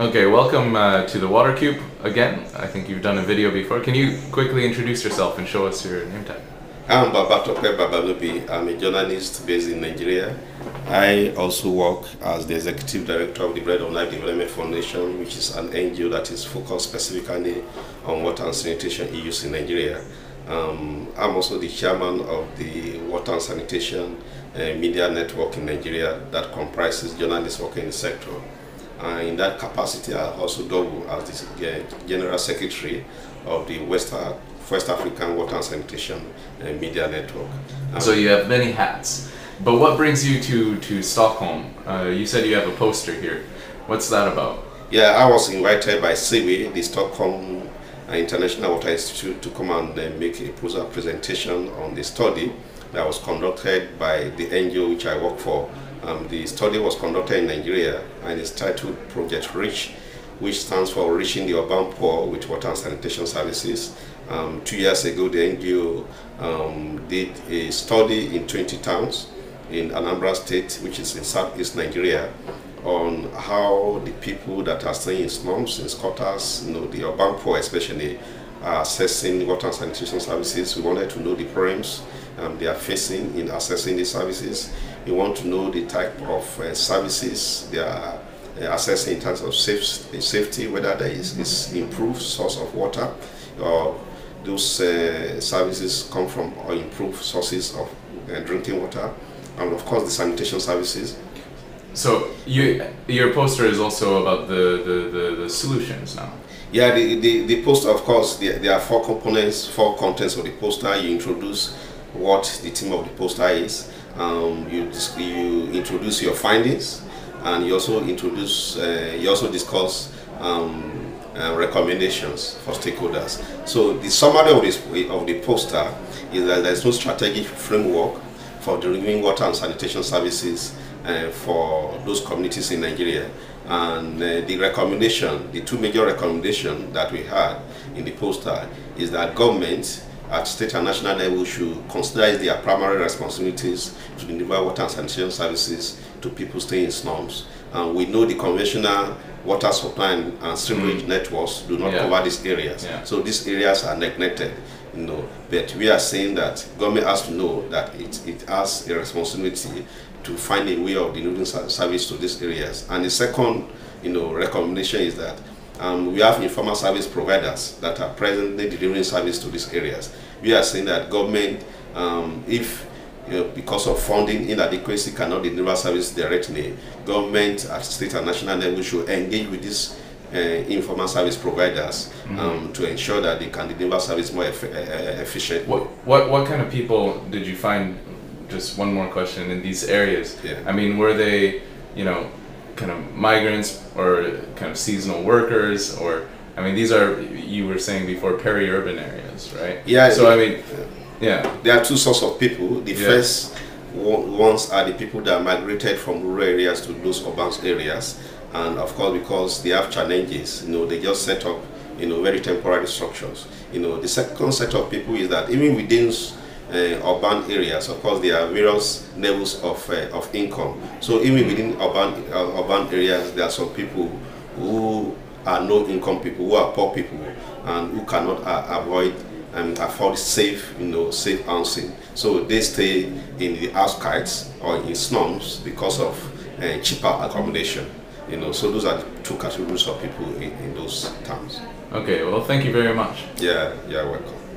Okay, welcome to the Water Cube again. I think you've done a video before. Can you quickly introduce yourself and show us your name tag? I'm Babatope Babalobi. I'm a journalist based in Nigeria. I also work as the executive director of the Bread of Life Development Foundation, which is an NGO that is focused specifically on water and sanitation issues in Nigeria. I'm also the chairman of the Water and Sanitation and Media Network in Nigeria that comprises journalists working in the sector. In that capacity, I also double as the General Secretary of the West African Water and Sanitation and Media Network. So you have many hats, but what brings you to Stockholm? You said you have a poster here. What's that about? Yeah, I was invited by CWI, the Stockholm International Water Institute, to come and make a presentation on the study that was conducted by the NGO which I work for. The study was conducted in Nigeria and is titled Project REACH, which stands for Reaching the Urban Poor with Water and Sanitation Services. 2 years ago, the NGO did a study in 20 towns in Anambra State, which is in southeast Nigeria, on how the people that are staying in slums, in squatters, the urban poor especially, are accessing water and sanitation services. We wanted to know the problems they are facing in accessing the services. We want to know the type of services they are accessing in terms of safety, whether there is improved source of water, or those services come from or improved sources of drinking water, and of course the sanitation services. So your poster is also about the solutions now. Yeah, the poster, of course, there are four components, four contents of the poster. You introduce what the theme of the poster is. You introduce your findings, and you also introduce discuss recommendations for stakeholders. So the summary of the poster is that there is no strategic framework for delivering water and sanitation services for those communities in Nigeria. And the two major recommendations that we had in the poster is that governments at state and national level should consider their primary responsibilities to deliver water and sanitation services to people staying in slums. And we know the conventional water supply and sewerage networks do not cover these areas. Yeah. So these areas are neglected. But we are saying that government has to know that it has a responsibility to find a way of delivering service to these areas. And the second recommendation is that we have informal service providers that are presently delivering service to these areas. We are saying that government, if because of funding inadequacy cannot deliver service directly, government at state and national level should engage with these informal service providers to ensure that they can deliver service more efficient. What kind of people did you find, just one more question, in these areas? Yeah. I mean, were they, kind of migrants or kind of seasonal workers, or, I mean, these are, you were saying before, peri-urban areas, right? Yeah. So, there are two sorts of people. The first ones are the people that migrated from rural areas to those urban areas. And of course, because they have challenges, they just set up, very temporary structures. The second set of people is that even within urban areas, of course, there are various levels of income. So even within urban areas, there are some people who are no-income people, who are poor people, and who cannot afford safe, safe housing. So they stay in the outskirts or in slums because of cheaper accommodation. So those are the two categories of people in those towns. Okay, well, thank you very much. Yeah, you're welcome.